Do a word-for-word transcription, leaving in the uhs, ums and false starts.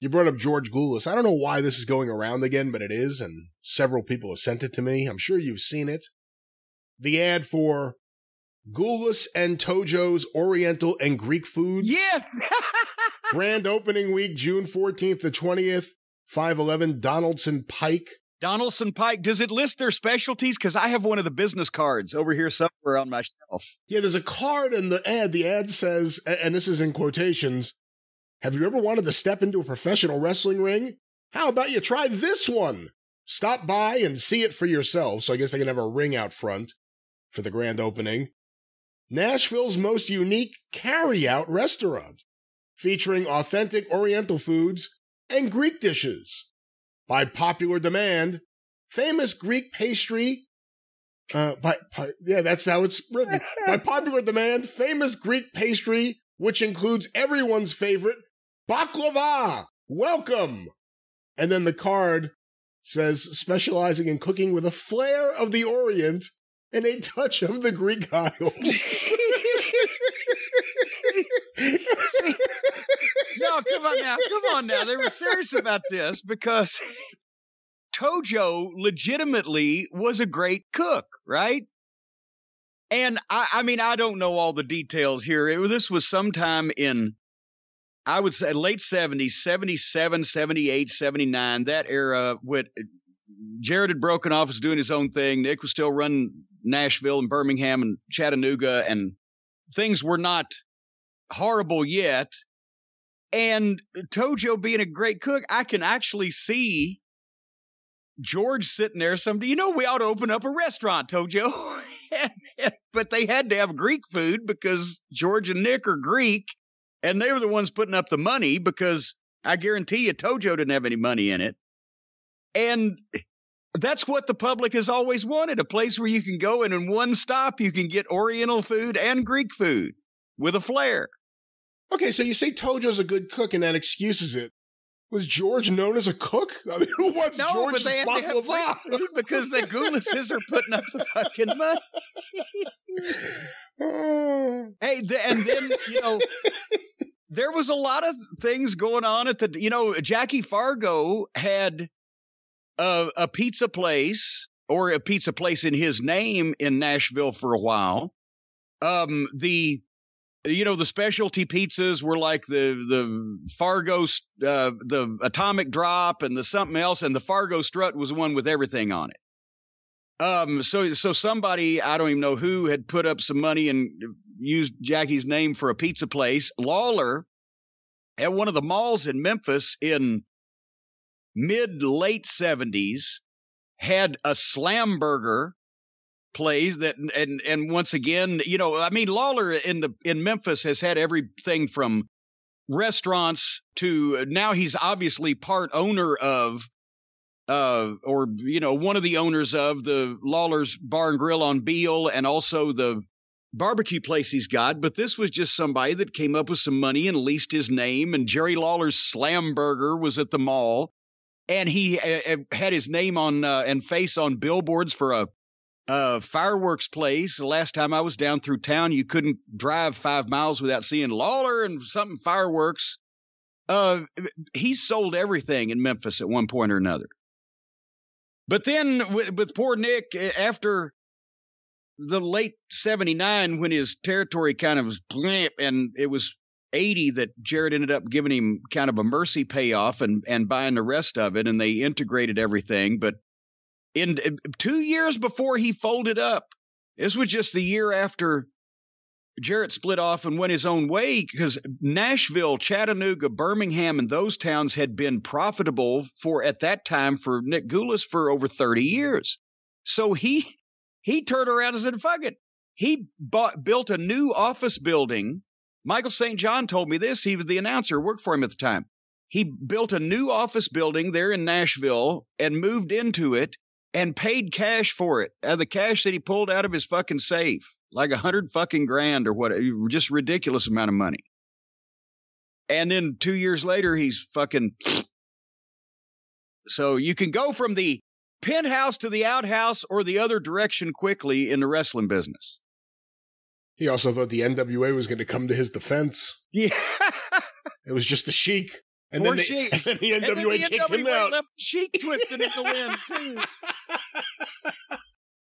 You brought up George Gulas. I don't know why this is going around again, but it is, and several people have sent it to me. I'm sure you've seen it. The ad for Gulas and Tojo's Oriental and Greek Foods. Yes! Grand opening week, June fourteenth to twentieth, five eleven Donaldson Pike. Donaldson Pike. Does it list their specialties? Because I have one of the business cards over here somewhere on my shelf. Yeah, there's a card in the ad. The ad says, and this is in quotations, "Have you ever wanted to step into a professional wrestling ring? How about you try this one? Stop by and see it for yourself." So I guess they can have a ring out front for the grand opening. "Nashville's most unique carry-out restaurant, featuring authentic Oriental foods and Greek dishes. By popular demand, famous Greek pastry." Uh, by, by yeah, that's how it's written. "By popular demand, famous Greek pastry, which includes everyone's favorite baklava. Welcome." And then the card says, "Specializing in cooking with a flair of the Orient and a touch of the Greek Isles." See, no, come on now, come on now. They were serious about this because Tojo legitimately was a great cook, right? And I, I mean, I don't know all the details here. It, this was sometime in, I would say, late seventies, seventy-seven, seventy-eight, seventy-nine, that era. With Jared had broken off, was doing his own thing. Nick was still running Nashville and Birmingham and Chattanooga, and things were not horrible yet. And Tojo being a great cook, I can actually see George sitting there someday, "You know, we ought to open up a restaurant, Tojo." But they had to have Greek food because George and Nick are Greek, and they were the ones putting up the money, because I guarantee you Tojo didn't have any money in it. And that's what the public has always wanted, a place where you can go and in one stop you can get Oriental food and Greek food with a flair. Okay, so you say Tojo's a good cook and that excuses it. Was George known as a cook? I mean, who wants no, George's baklava? Because the Gulas are putting up the fucking money. Hey, the, and then, you know, there was a lot of things going on at the, you know, Jackie Fargo had a, a pizza place, or a pizza place in his name, in Nashville for a while. Um, the You know, the specialty pizzas were like the the Fargo, uh, the Atomic Drop, and the something else, and the Fargo Strut was one with everything on it. Um, so so somebody, I don't even know who, had put up some money and used Jackie's name for a pizza place. Lawler, at one of the malls in Memphis in mid late seventies, had a Slam Burger plays that, and and once again, you know, I mean, Lawler in the in Memphis has had everything from restaurants to, now he's obviously part owner of, uh, or you know, one of the owners of the Lawler's Bar and Grill on Beale, and also the barbecue place he's got. But this was just somebody that came up with some money and leased his name. And Jerry Lawler's Slam Burger was at the mall, and he uh, had his name on uh, and face on billboards for a Uh, fireworks place. The last time I was down through town, you couldn't drive five miles without seeing Lawler and something fireworks. Uh, he sold everything in Memphis at one point or another. But then with, with poor Nick, after the late seventy-nine, when his territory kind of was blimp, and it was eighty that Jared ended up giving him kind of a mercy payoff and, and buying the rest of it, and they integrated everything. But in two years before he folded up, this was just the year after Jarrett split off and went his own way, because Nashville, Chattanooga, Birmingham, and those towns had been profitable for, at that time, for Nick Gulas for over thirty years. So he he turned around and said, fuck it. He bought, built a new office building. Michael Saint John told me this. He was the announcer, worked for him at the time. He built a new office building there in Nashville and moved into it, and paid cash for it, out of the cash that he pulled out of his fucking safe, like a hundred fucking grand or what, just ridiculous amount of money. And then two years later, he's fucking. So you can go from the penthouse to the outhouse or the other direction quickly in the wrestling business. He also thought the N W A was going to come to his defense. Yeah, it was just the Sheik. And then, they, and then the N W A and then the kicked N W A him out. Left the Sheik twisted in the wind too.